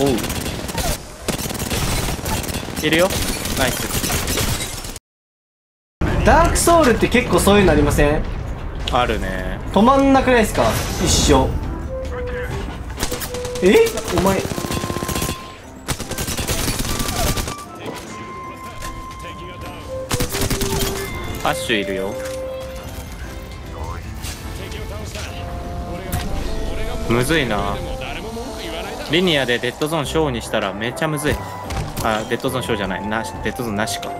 おう、いるよ。ナイス。ダークソウルって結構そういうのありません？あるね。止まんなくないですか、一生。え、お前アッシュいるよ。むずいな。リニアでデッドゾーンショーにしたらめちゃむずい。あ、デッドゾーンショーじゃないな、デッドゾーンなしか。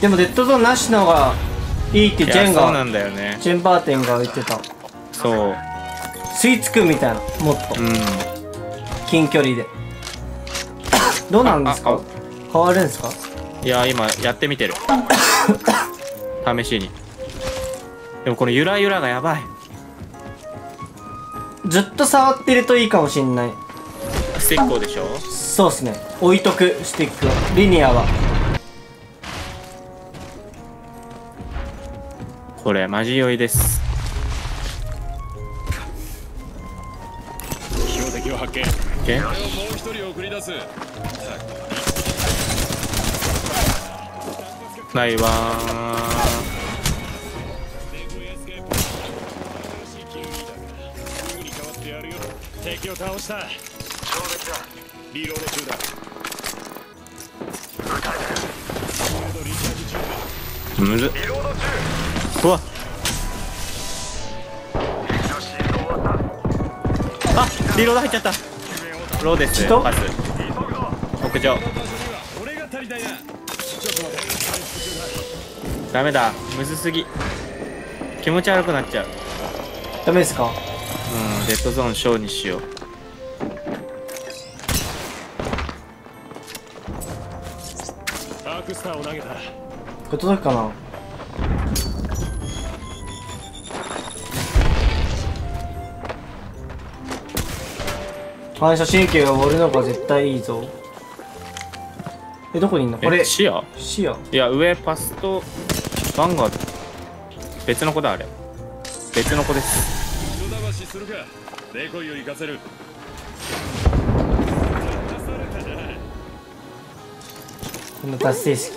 でもデッドゾーンなしの方がいいってジェンが、そうなんだよね、ジェンバーテンが言ってた。そう、吸い付くみたいな、もっと、うん、近距離でどうなんですか、変わるんですか。いや今やってみてる試しに。でもこのゆらゆらがやばい。ずっと触ってるといいかもしんない。スティックでしょ。そうっすね、置いとくスティックを。リニアはこれマジ酔いです。標的を発見。もう一人送り出す。ないわー。敵を倒した。リロード中だ。むずっ。うわ、あ、リロード入っちゃった。ローですパス。屋上ダメだ、むずすぎ、気持ち悪くなっちゃう。ダメですか。うん、デッドゾーンショーにしよう。アークスターを投げた。これ届くかな。反射神経が俺の方が絶対いいぞ。え、どこにいんのこれ。視野、視野。いや、上パスとバンガード。別の子だ、あれ別の子です。この達成式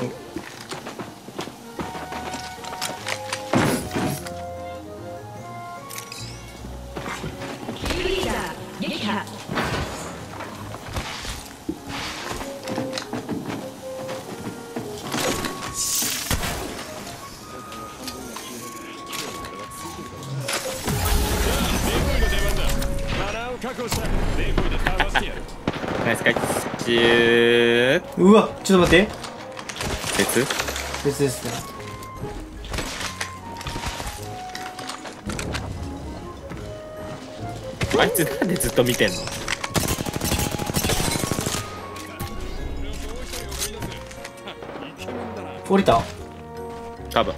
ナイス回収。うわ、ちょっと待って。別ですね。あいつなんでずっと見てんの。降りた。多分。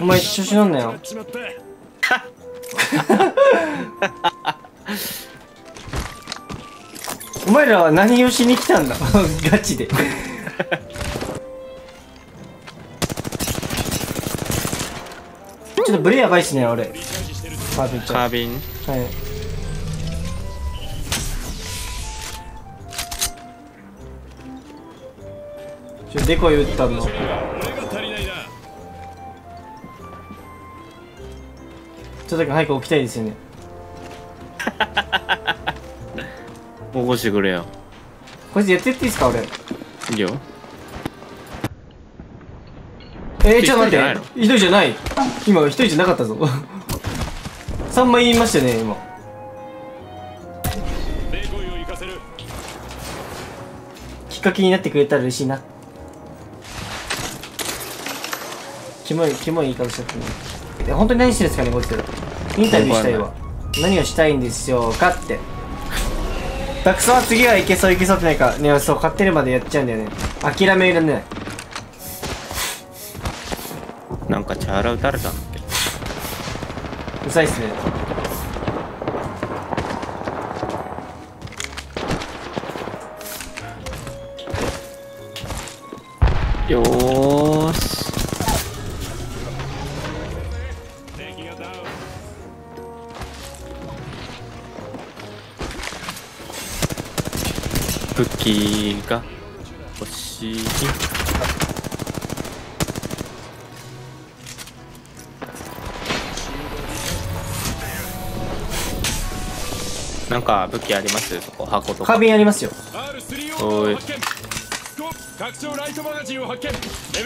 お前一緒死なんなよ。お前らは何をしに来たんだガチでちょっとブレやばいっすね、俺。カービンちゃん、カービン、はい。ちょっとデコイ打ったの。ちょっと早く起きたいですよね起こしてくれよ。こいつやってっていいですか、俺。いいよ。ちょっと待って、一人じゃない。今一人じゃなかったぞ3枚言いましたね、今。効っかけになってくれたら嬉しいな。キモい言い方しちゃってね。いや、本当に何してるんですかね、こいつ。インタビューしたいわ。何をしたいんでしょうかって。たくさんは次はいけそう、いけそうってないか。ね、そう、勝てるまでやっちゃうんだよね。諦められない。なんかチャラ打たれたんだけど。うざいっすね。よーし。武器が欲しい。なんか武器あります？そこ箱とか。花瓶ありますよ。おい。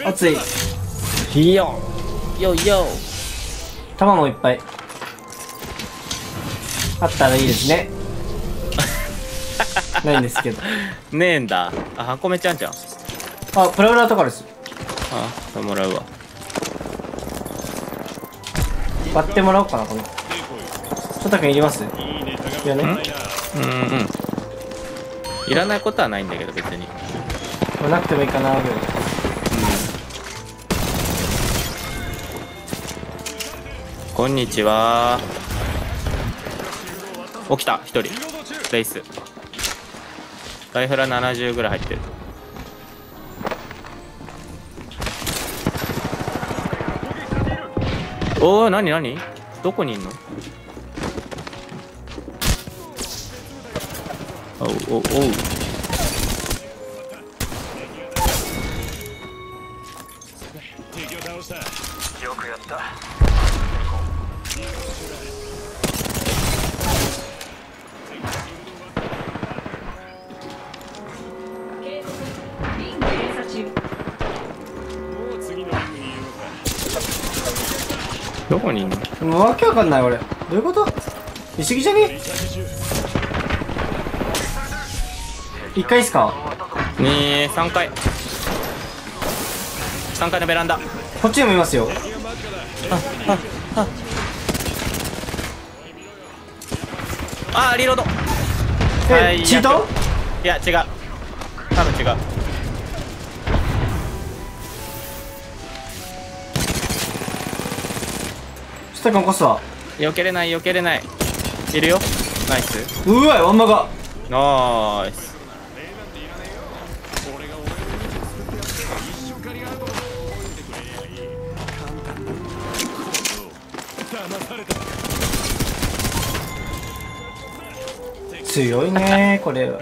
熱い。いいよ。よいよ。弾もいっぱい。あったらいいですね。ないんですけど。ねえんだ。あ、箱めちゃんじゃん。あ、プラウラーとかです。あ、もらうわ。割ってもらおうかなこの。ちょっといります。いやね、いらないことはないんだけど別に、まあ、なくてもいいかなぐらい、こんにちは。起きた1人レイスライフラ70ぐらい入ってる。おお、何どこにいんの。おうよくやった。どこにいんの、わけわかんない。俺どういうこと、見過ぎじゃねえ。1回っすか。3回3階のベランダこっちにもいますよ。あリロード。え、チート。いや違う、多分違う。ちょっと起こすわ。避けれないいるよ。ナイス。うわい、ワンマがナイス。強いねこれは。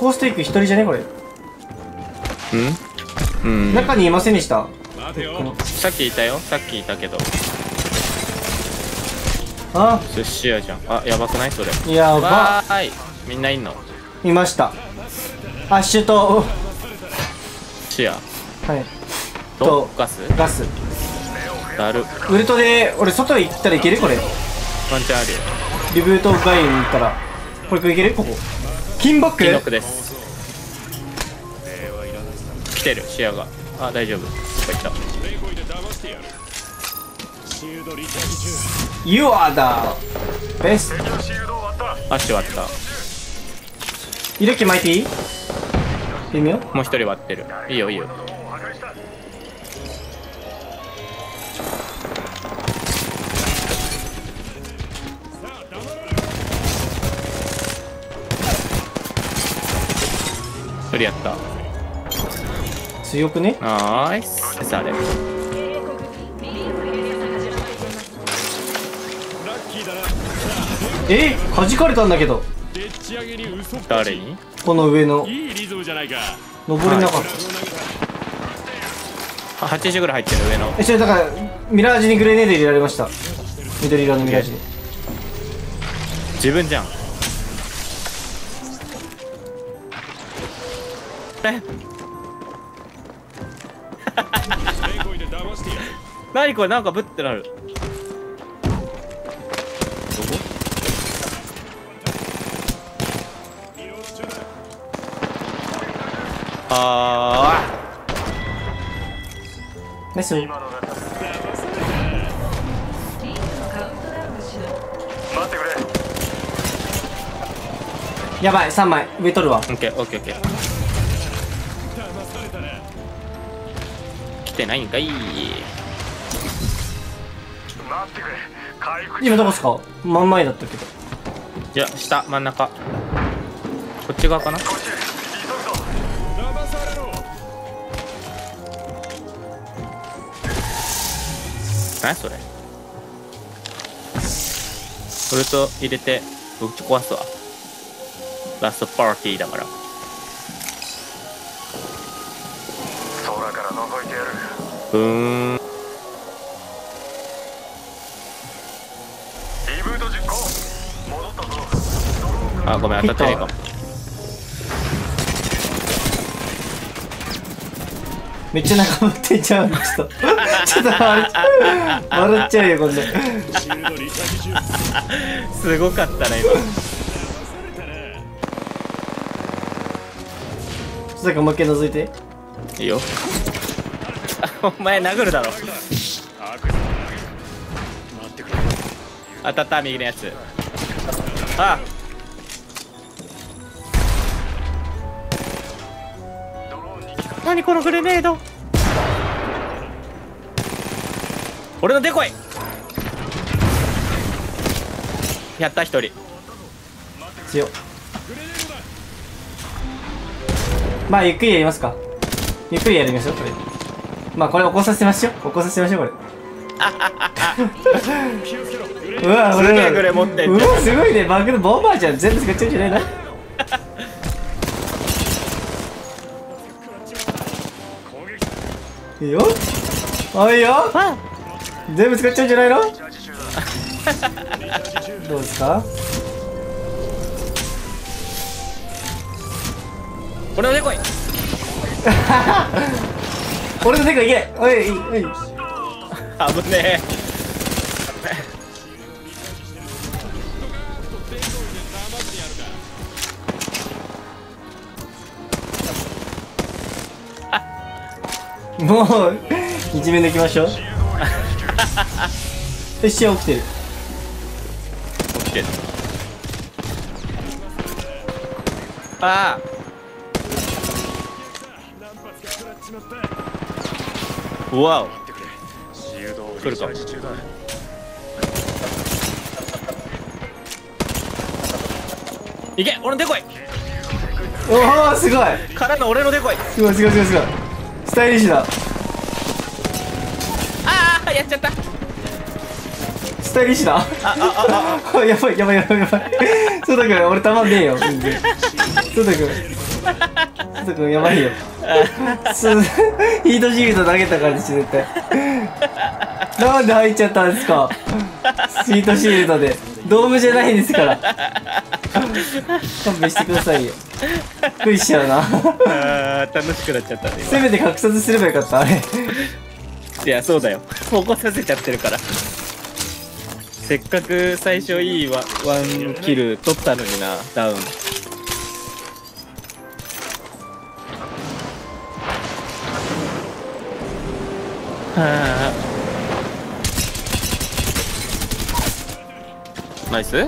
コーステイク一人じゃねこれ。中にいませんでした。さっきいたけど。ああ寿司屋じゃん。あ、やばくないそれ。やばーい。みんないんのいました。アッシュと寿司屋、はいとガスだるウルトで。俺外行ったらいけるこれ。ワンチャンあるよ。リブート外に行ったらこれいける。ここ金バック金バックです。来てる視野が。あ、大丈夫。どこ行った。You are the best。 足割った。イルキ巻いていい？微妙？もう一人割ってる。いいよいいよ。一人やった。強くね。あーいすあれ弾かれたんだけど。誰に？この上の登れなかった。80ぐらい入ってる上の。それだからミラージュにグレネード入れられました。緑色のミラージュに。自分じゃん。何これ、なんかブッてなる。どこあーメス今の中待ってくれ。やばい3枚上取るわ。オッケーオッケーオッケー。来てないんかい。今どこっすか？真ん前だったけど。いや下真ん中。こっち側かな？何それ？それと入れてぶっ壊すわ。ラストパーティーだから。空から覗いてやる。あ、ごめん当たってないかも。めっちゃ仲間っていっちゃう。ちょっと笑っちゃうよこれ。すごかったな今。ちょっともう一回覗いて。いいよ。お前殴るだろ。当たった右のやつ。ああ。何このグレネード。俺のデコイやった。一人強っ。まあゆっくりやりますか。ゆっくりやりましょうこれ。まあこれ起こさせましょう。起こさせましょうこれ。うわ俺らグレ持ってんじゃん。うわすごいね。バグのボンバーじゃん。全部使っちゃうんじゃないな。いいよ。あいいよ。全部使っちゃうんじゃないの？どうですか？俺の猫い。俺の猫いけ。おいおい。危ねえ。もう一面でいきましょう。え、シア起きてる。起きてる。ああ。うわお。来るか。いけ、俺のデコイ。おお、すごい。からの俺のデコイ。すごいすごいすごいすごい。スタイリッシュだ。ああやっちゃった。スタイリッシュだ。あやばいやばいやばいやばい。そうだくん俺たまんねえよ。そうだくんそうだくんやばいよ。ヒートシールド投げた感じ絶対。なんで入っちゃったんですか。ヒートシールドでドームじゃないんですから勘弁してくださいよ。びっくりしちゃうな。楽しくなっちゃったね。せめて格殺すればよかったあれ。いやそうだよ起こさせちゃってるから。せっかく最初いいワンキル取ったのにな。ダウンはあナイス。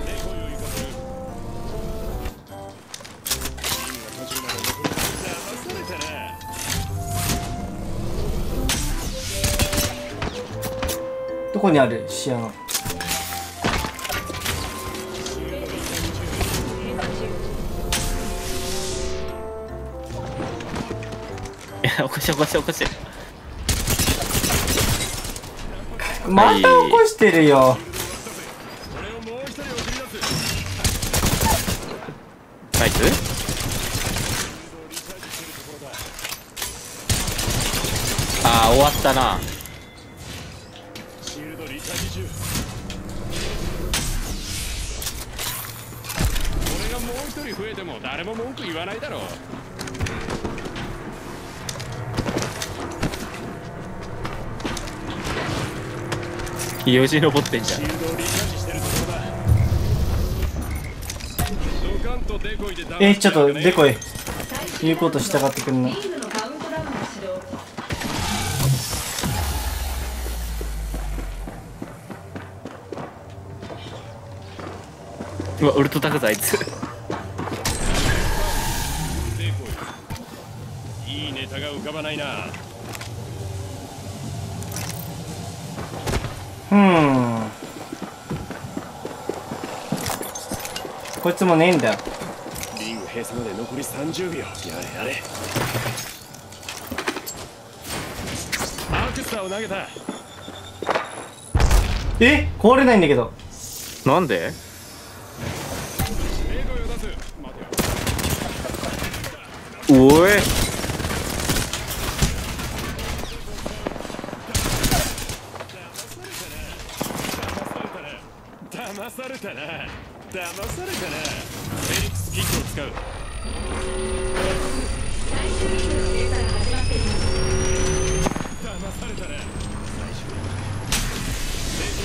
ここにある視野が。いや起こして起こして起こして。また起こしてるよ。ナイス。ああ終わったな。よじ登ってんじゃん。ちょっとデコイ言うこと従ってくんの。うわ、ウルトタクだあいつ。いいネタが浮かばないな。こいつもねえんだよ。リング閉鎖まで残り30秒。やれやれ。アクサを投げた。壊れないんだけど。なんで？おい。騙されたな。騙されたな。フェニックスキックを使う。騙されたな。最初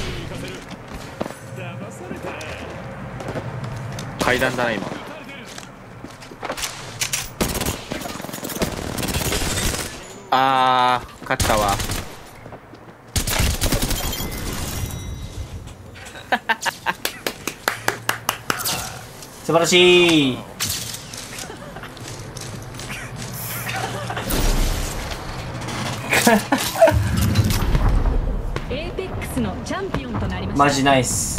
に行かせる。騙されたな。階段だな今。あー、勝ったわ。素晴らしい。エーペックスのチャンピオンとなりました。マジナイス。